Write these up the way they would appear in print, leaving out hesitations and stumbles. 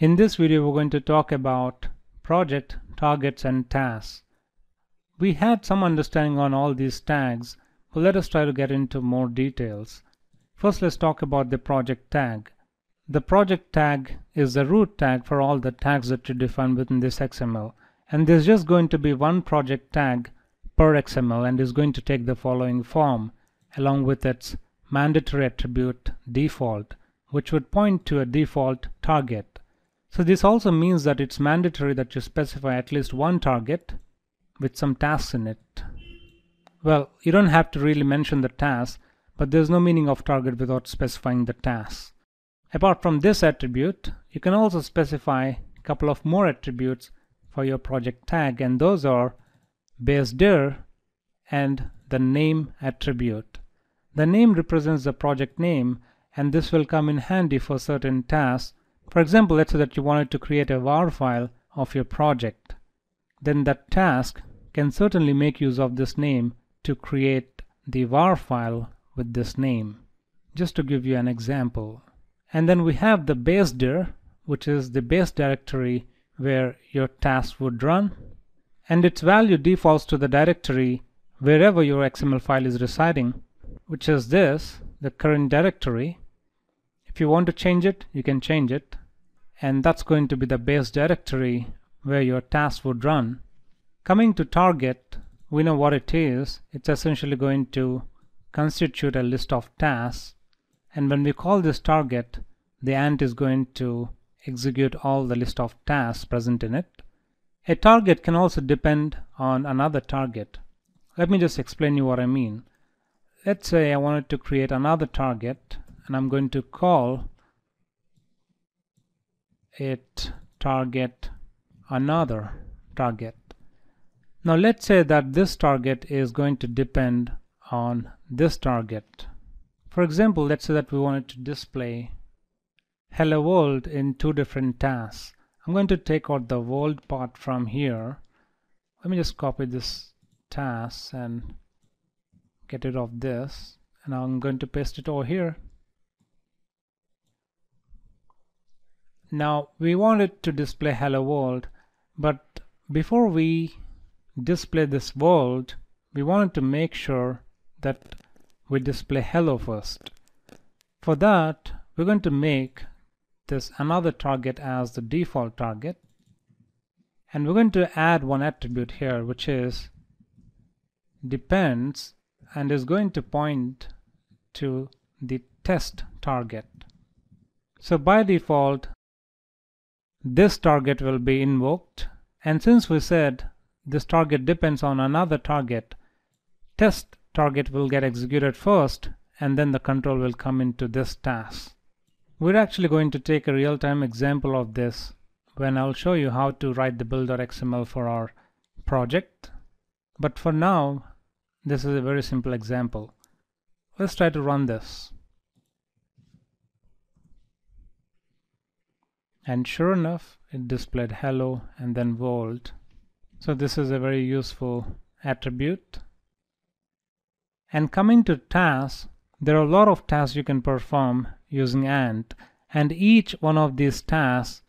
In this video, we're going to talk about project, targets, and tasks. We had some understanding on all these tags, but let us try to get into more details. First, let's talk about the project tag. The project tag is the root tag for all the tags that you define within this XML. And there's just going to be one project tag per XML, and is going to take the following form, along with its mandatory attribute default, which would point to a default target. So this also means that it's mandatory that you specify at least one target with some tasks in it. Well, you don't have to really mention the task, but there's no meaning of target without specifying the task. Apart from this attribute, you can also specify a couple of more attributes for your project tag, and those are basedir and the name attribute. The name represents the project name, and this will come in handy for certain tasks. For example, let's say that you wanted to create a WAR file of your project. Then that task can certainly make use of this name to create the WAR file with this name, just to give you an example. And then we have the basedir, which is the base directory where your task would run, and its value defaults to the directory wherever your XML file is residing, which is this, the current directory. If you want to change it, you can change it, and that's going to be the base directory where your task would run. Coming to target, we know what it is. It's essentially going to constitute a list of tasks, and when we call this target, the ant is going to execute all the list of tasks present in it. A target can also depend on another target. Let me just explain you what I mean. Let's say I wanted to create another target, and I'm going to call it target another target. Now let's say that this target is going to depend on this target. For example, let's say that we wanted to display hello world in two different tasks. I'm going to take out the world part from here. Let me just copy this task and get rid of this, and I'm going to paste it over here. Now we want it to display hello world, but before we display this world, we wanted to make sure that we display hello first. For that, we're going to make this another target as the default target, and we're going to add one attribute here, which is depends, and is going to point to the test target. So by default, this target will be invoked, and since we said this target depends on another target, test target will get executed first, and then the control will come into this task. We're actually going to take a real-time example of this when I'll show you how to write the build.xml for our project. But for now, this is a very simple example. Let's try to run this. And sure enough, it displayed hello and then world. So this is a very useful attribute. And coming to tasks, there are a lot of tasks you can perform using Ant, and each one of these tasks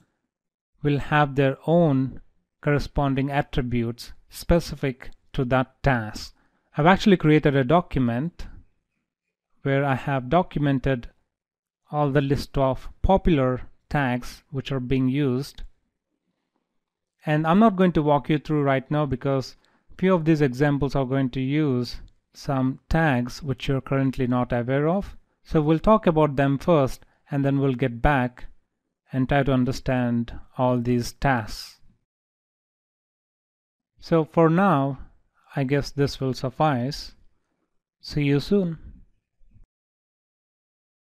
will have their own corresponding attributes specific to that task. I've actually created a document where I have documented all the list of popular tags which are being used, and I'm not going to walk you through right now because few of these examples are going to use some tags which you're currently not aware of. So we'll talk about them first, and then we'll get back and try to understand all these tasks. So for now, I guess this will suffice. See you soon.